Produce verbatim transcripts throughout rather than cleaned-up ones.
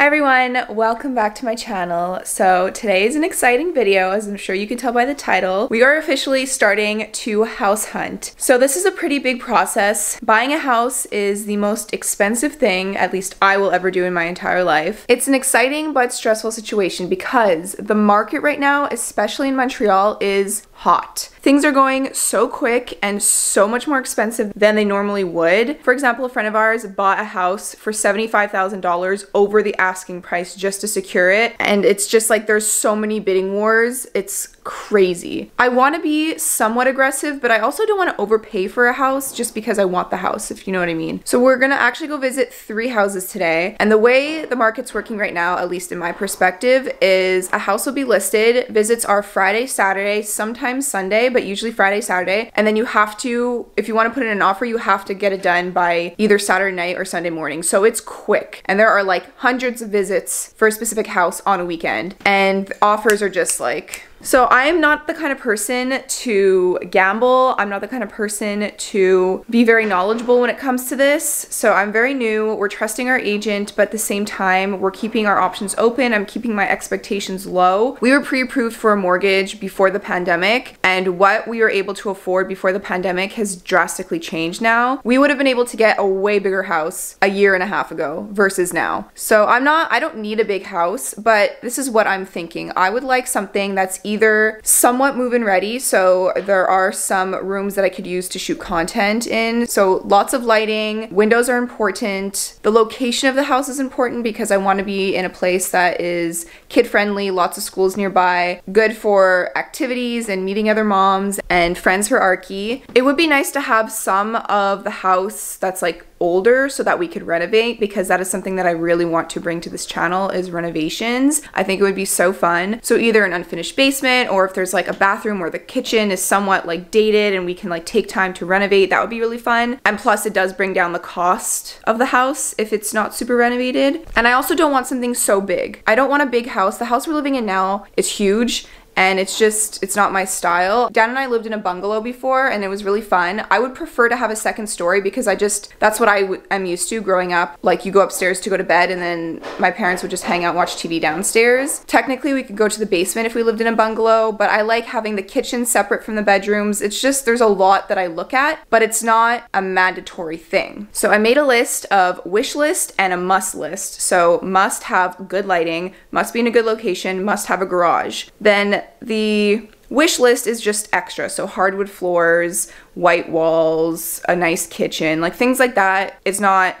Hi everyone, welcome back to my channel. So today is an exciting video, as I'm sure you can tell by the title. We are officially starting to house hunt. So this is a pretty big process. Buying a house is the most expensive thing, at least I will ever do in my entire life. It's an exciting but stressful situation because the market right now, especially in Montreal, is hot. Things are going so quick and so much more expensive than they normally would. For example, a friend of ours bought a house for seventy-five thousand dollars over the asking price just to secure it. And it's just like there's so many bidding wars. It's crazy. I want to be somewhat aggressive, but I also don't want to overpay for a house just because I want the house, if you know what I mean. So we're gonna actually go visit three houses today. And the way the market's working right now, at least in my perspective, is a house will be listed. Visits are Friday, Saturday, sometimes Sunday, but usually Friday, Saturday. And then you have to, if you want to put in an offer, you have to get it done by either Saturday night or Sunday morning. So it's quick. And there are like hundreds of visits for a specific house on a weekend. And the offers are just like... So I am not the kind of person to gamble. I'm not the kind of person to be very knowledgeable when it comes to this. So I'm very new. We're trusting our agent, but at the same time, we're keeping our options open. I'm keeping my expectations low. We were pre-approved for a mortgage before the pandemic, and what we were able to afford before the pandemic has drastically changed now. We would have been able to get a way bigger house a year and a half ago versus now. So I'm not, I don't need a big house, but this is what I'm thinking. I would like something that's easy. Either somewhat move-in ready, so there are some rooms that I could use to shoot content in. So lots of lighting, windows are important. The location of the house is important because I want to be in a place that is kid-friendly, lots of schools nearby, good for activities and meeting other moms and friends for Archie. It would be nice to have some of the house that's like older so that we could renovate, because that is something that I really want to bring to this channel is renovations. I think it would be so fun. So either an unfinished basement, or if there's like a bathroom where the kitchen is somewhat like dated and we can like take time to renovate, that would be really fun. And plus it does bring down the cost of the house if it's not super renovated. And I also don't want something so big. I don't want a big house. The house we're living in now is huge. And it's just, it's not my style. Dan and I lived in a bungalow before and it was really fun. I would prefer to have a second story because I just, that's what I am used to growing up. Like you go upstairs to go to bed and then my parents would just hang out and watch T V downstairs. Technically we could go to the basement if we lived in a bungalow, but I like having the kitchen separate from the bedrooms. It's just, there's a lot that I look at, but it's not a mandatory thing. So I made a list of wish list and a must list. So must have good lighting, must be in a good location, must have a garage. Then the wish list is just extra, so hardwood floors, white walls, a nice kitchen, like things like that. It's not,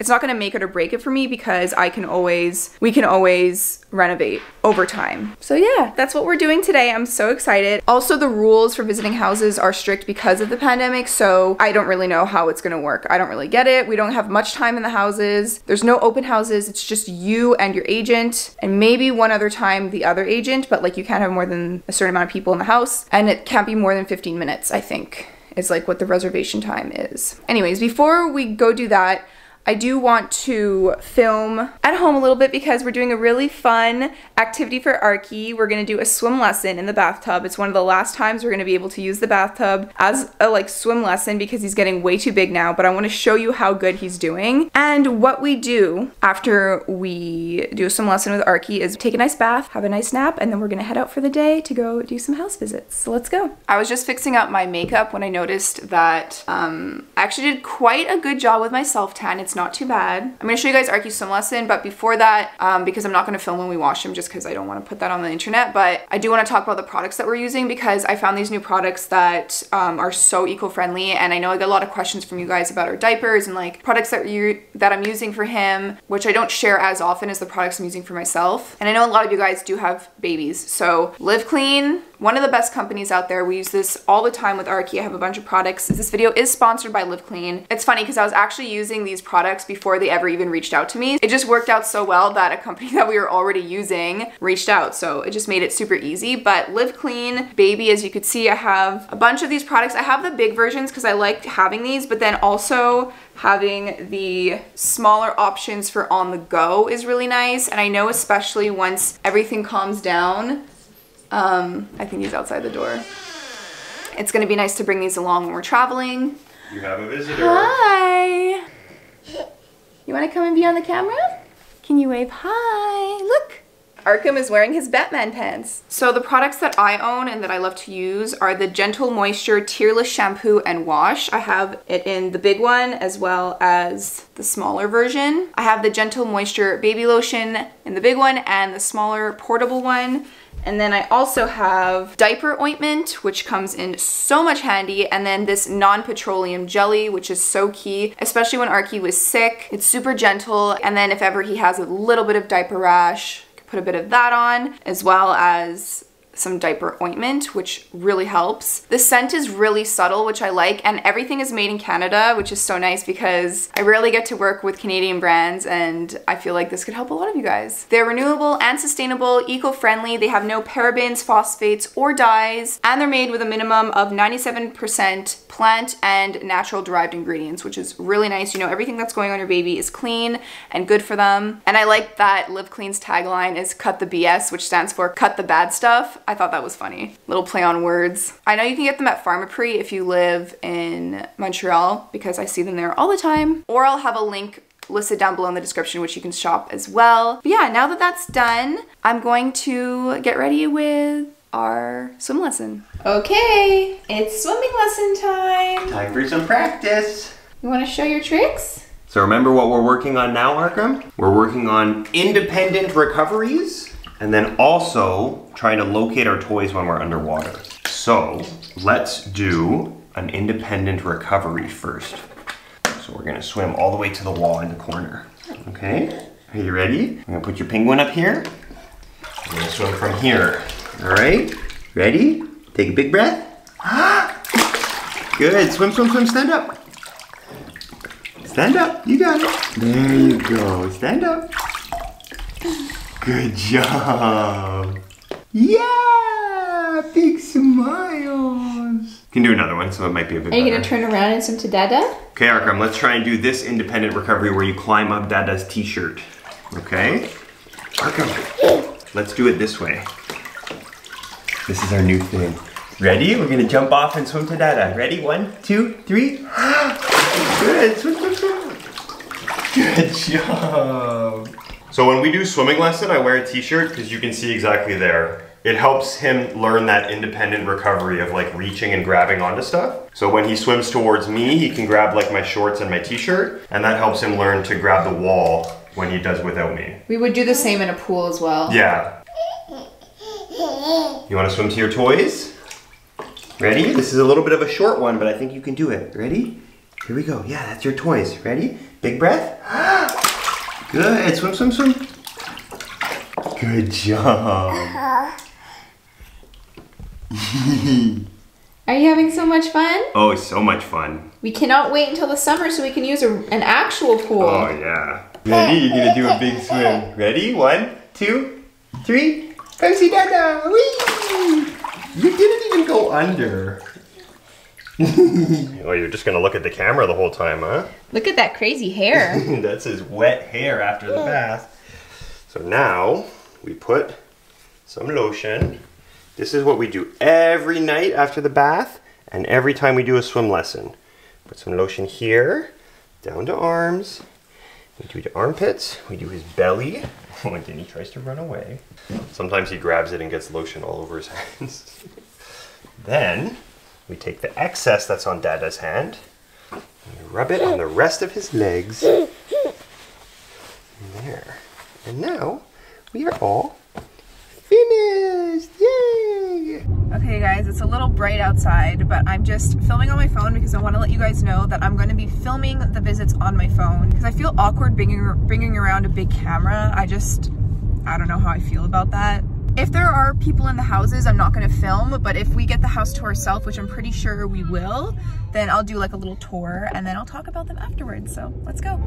it's not gonna make it or break it for me because I can always, we can always renovate over time. So yeah, that's what we're doing today. I'm so excited. Also, the rules for visiting houses are strict because of the pandemic, so I don't really know how it's gonna work. I don't really get it. We don't have much time in the houses. There's no open houses. It's just you and your agent, and maybe one other time the other agent, but like you can't have more than a certain amount of people in the house, and it can't be more than fifteen minutes, I think, is like what the reservation time is. Anyways, before we go do that, I do want to film at home a little bit because we're doing a really fun activity for Archie. We're gonna do a swim lesson in the bathtub. It's one of the last times we're gonna be able to use the bathtub as a like swim lesson because he's getting way too big now, but I wanna show you how good he's doing. And what we do after we do a swim lesson with Archie is take a nice bath, have a nice nap, and then we're gonna head out for the day to go do some house visits. So let's go. I was just fixing up my makeup when I noticed that um, I actually did quite a good job with my self-tan. It's It's not too bad. I'm gonna show you guys Archie's swim lesson, but before that, um, because I'm not gonna film when we wash him just because I don't wanna put that on the internet, but I do wanna talk about the products that we're using because I found these new products that um, are so eco-friendly, and I know I get a lot of questions from you guys about our diapers and like products that, you, that I'm using for him, which I don't share as often as the products I'm using for myself. And I know a lot of you guys do have babies, so Live Clean, one of the best companies out there. We use this all the time with Archie. I have a bunch of products. This video is sponsored by Live Clean. It's funny because I was actually using these products before they ever even reached out to me. It just worked out so well that a company that we were already using reached out. So it just made it super easy. But Live Clean Baby, as you could see, I have a bunch of these products. I have the big versions because I liked having these, but then also having the smaller options for on the go is really nice. And I know especially once everything calms down, Um, I think he's outside the door. It's gonna be nice to bring these along when we're traveling. You have a visitor. Hi. You wanna come and be on the camera? Can you wave hi? Look! Arkham is wearing his Batman pants. So the products that I own and that I love to use are the Gentle Moisture Tearless Shampoo and Wash. I have it in the big one as well as the smaller version. I have the Gentle Moisture Baby Lotion in the big one and the smaller portable one. And then I also have diaper ointment, which comes in so much handy, and then this non-petroleum jelly, which is so key, especially when Arky was sick. It's super gentle, and then if ever he has a little bit of diaper rash, put a bit of that on, as well as some diaper ointment, which really helps. The scent is really subtle, which I like, and everything is made in Canada, which is so nice because I rarely get to work with Canadian brands, and I feel like this could help a lot of you guys. They're renewable and sustainable, eco-friendly, they have no parabens, phosphates, or dyes, and they're made with a minimum of ninety-seven percent plant and natural derived ingredients, which is really nice. You know, everything that's going on your baby is clean and good for them. And I like that Live Clean's tagline is cut the B S, which stands for cut the bad stuff. I thought that was funny. Little play on words. I know you can get them at Pharmaprix if you live in Montreal because I see them there all the time. Or I'll have a link listed down below in the description which you can shop as well. But yeah, now that that's done, I'm going to get ready with our swim lesson. Okay, it's swimming lesson time. Time for some practice. You want to show your tricks? So remember what we're working on now, Arkham? We're working on independent recoveries. And then also trying to locate our toys when we're underwater. So let's do an independent recovery first. So we're gonna swim all the way to the wall in the corner. Okay, are you ready? I'm gonna put your penguin up here. I'm gonna swim from here. All right, ready? Take a big breath. Good, swim, swim, swim, stand up. Stand up, you got it. There you go, stand up. Good job. Yeah, big smiles. You can do another one, so it might be a bit better. Are you going to turn around and swim to Dada? Okay, Arkham, let's try and do this independent recovery where you climb up Dada's t-shirt. Okay? Arkham, let's do it this way. This is our new thing. Ready? We're going to jump off and swim to Dada. Ready? One, two, three. Good. Swim, swim, swim. Good job. So when we do swimming lesson, I wear a t-shirt because you can see exactly there. It helps him learn that independent recovery of like reaching and grabbing onto stuff. So when he swims towards me, he can grab like my shorts and my t-shirt, and that helps him learn to grab the wall when he does without me. We would do the same in a pool as well. Yeah. You want to swim to your toys? Ready? This is a little bit of a short one, but I think you can do it. Ready? Here we go. Yeah, that's your toys. Ready? Big breath. Good, swim, swim, swim. Good job. Are you having so much fun? Oh, so much fun. We cannot wait until the summer so we can use a, an actual pool. Oh, yeah. Ready? You're gonna do a big swim. Ready? One, two, three. Come see Dada. Whee! You didn't even go under. Oh, you're just gonna look at the camera the whole time, huh? Look at that crazy hair. That's his wet hair after the bath. So now we put some lotion. This is what we do every night after the bath and every time we do a swim lesson. Put some lotion here, down to arms. We do the armpits, we do his belly. When Danny tries to run away. Sometimes he grabs it and gets lotion all over his hands. Then we take the excess that's on Dada's hand, and we rub it on the rest of his legs. There. And now we are all finished! Yay! Okay guys, it's a little bright outside, but I'm just filming on my phone because I want to let you guys know that I'm going to be filming the visits on my phone because I feel awkward bringing, bringing around a big camera. I just, I don't know how I feel about that. If there are people in the houses, I'm not going to film, but if we get the house to ourselves, which I'm pretty sure we will, then I'll do like a little tour and then I'll talk about them afterwards. So let's go.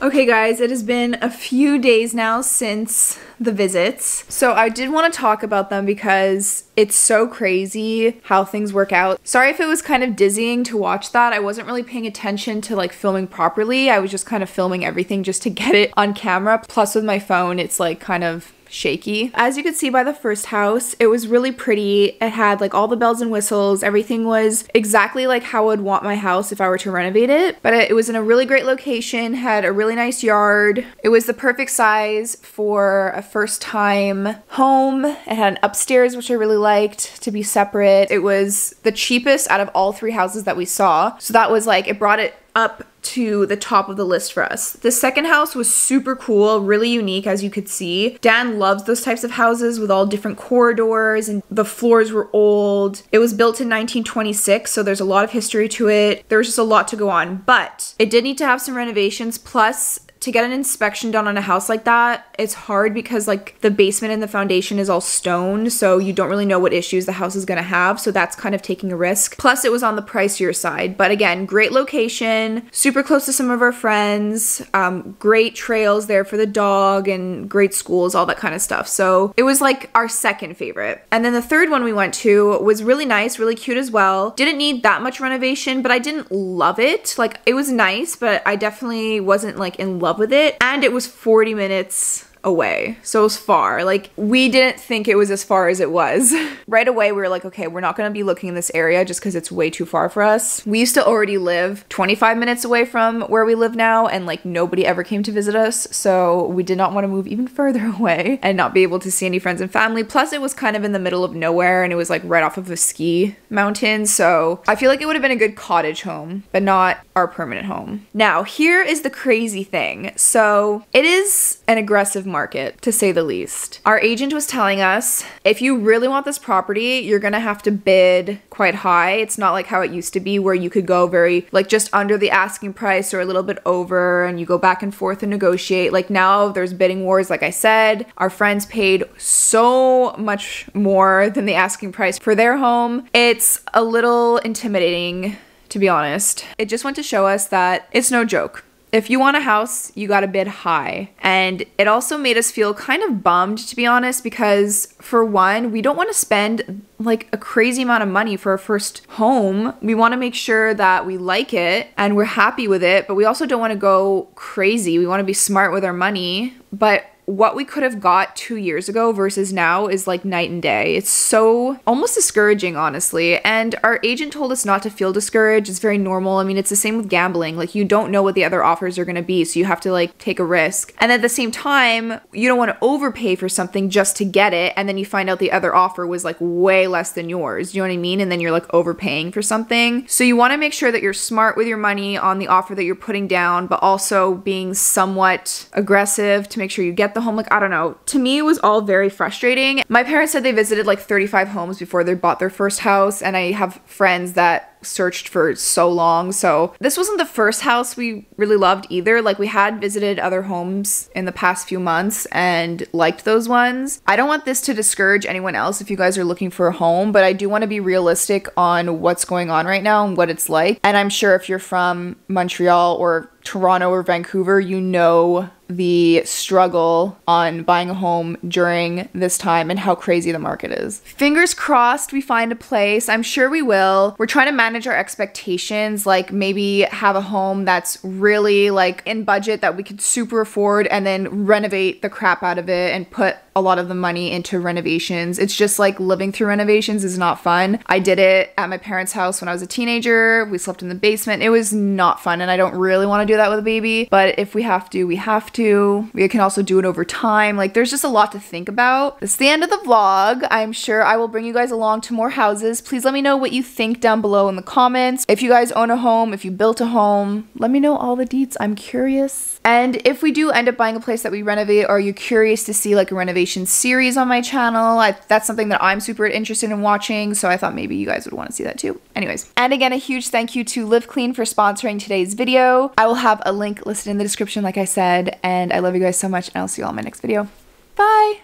Okay guys, it has been a few days now since the visits. So I did want to talk about them because it's so crazy how things work out. Sorry if it was kind of dizzying to watch that. I wasn't really paying attention to like filming properly. I was just kind of filming everything just to get it on camera. Plus with my phone, it's like kind of shaky. As you could see by the first house, it was really pretty. It had like all the bells and whistles. Everything was exactly like how I'd want my house if I were to renovate it. But it was in a really great location, had a really nice yard. It was the perfect size for a first time home. It had an upstairs, which I really liked to be separate. It was the cheapest out of all three houses that we saw. So that was like, it brought it up to the top of the list for us. The second house was super cool, really unique as you could see. Dan loves those types of houses with all different corridors and the floors were old. It was built in nineteen twenty-six, so there's a lot of history to it. There was just a lot to go on, but it did need to have some renovations. Plus, to get an inspection done on a house like that, it's hard because like the basement and the foundation is all stone, so you don't really know what issues the house is gonna have, so that's kind of taking a risk. Plus it was on the pricier side, but again, great location, super close to some of our friends, um, great trails there for the dog and great schools, all that kind of stuff. So it was like our second favorite. And then the third one we went to was really nice, really cute as well. Didn't need that much renovation, but I didn't love it. Like it was nice, but I definitely wasn't like in love with it, and it was forty minutes away, so it was far. Like we didn't think it was as far as it was. Right away we were like, okay, we're not gonna be looking in this area just because it's way too far for us. We used to already live twenty-five minutes away from where we live now, and like nobody ever came to visit us, so we did not want to move even further away and not be able to see any friends and family. Plus it was kind of in the middle of nowhere and it was like right off of a ski mountain, so I feel like it would have been a good cottage home but not our permanent home. Now here is the crazy thing. So it is an aggressive market, to say the least. Our agent was telling us, if you really want this property, you're gonna have to bid quite high. It's not like how it used to be where you could go very like just under the asking price or a little bit over and you go back and forth and negotiate. Like now there's bidding wars. Like I said, our friends paid so much more than the asking price for their home. It's a little intimidating, to be honest. It just went to show us that it's no joke. If you want a house, you gotta bid high. And it also made us feel kind of bummed, to be honest, because for one, we don't want to spend like a crazy amount of money for our first home. We want to make sure that we like it and we're happy with it, but we also don't want to go crazy. We want to be smart with our money. But what we could have got two years ago versus now is like night and day. It's so almost discouraging, honestly. And our agent told us not to feel discouraged. It's very normal. I mean, it's the same with gambling. Like, you don't know what the other offers are going to be, so you have to like take a risk. And at the same time, you don't want to overpay for something just to get it, and then you find out the other offer was like way less than yours. You know what I mean? And then you're like overpaying for something. So you want to make sure that you're smart with your money on the offer that you're putting down, but also being somewhat aggressive to make sure you get the home. Like, I don't know. To me, it was all very frustrating. My parents said they visited like thirty-five homes before they bought their first house, and I have friends that searched for so long. So this wasn't the first house we really loved either. Like, we had visited other homes in the past few months and liked those ones. I don't want this to discourage anyone else if you guys are looking for a home, but I do want to be realistic on what's going on right now and what it's like. And I'm sure if you're from Montreal or Toronto or Vancouver, you know the struggle on buying a home during this time and how crazy the market is. Fingers crossed we find a place. I'm sure we will. We're trying to manage manage our expectations, like maybe have a home that's really like in budget that we could super afford, and then renovate the crap out of it and put a lot of the money into renovations. It's just like living through renovations is not fun. I did it at my parents' house when I was a teenager. We slept in the basement. It was not fun, and I don't really want to do that with a baby, but if we have to, we have to. We can also do it over time. Like, there's just a lot to think about. That's the end of the vlog. I'm sure I will bring you guys along to more houses. Please let me know what you think down below in the comments. If you guys own a home, if you built a home, let me know all the deets. I'm curious. And if we do end up buying a place that we renovate, or are you curious to see like a renovation series on my channel? I, that's something that I'm super interested in watching, so I thought maybe you guys would want to see that too. Anyways, and again, a huge thank you to Live Clean for sponsoring today's video. I will have a link listed in the description, like I said, and I love you guys so much, and I'll see you all in my next video. Bye!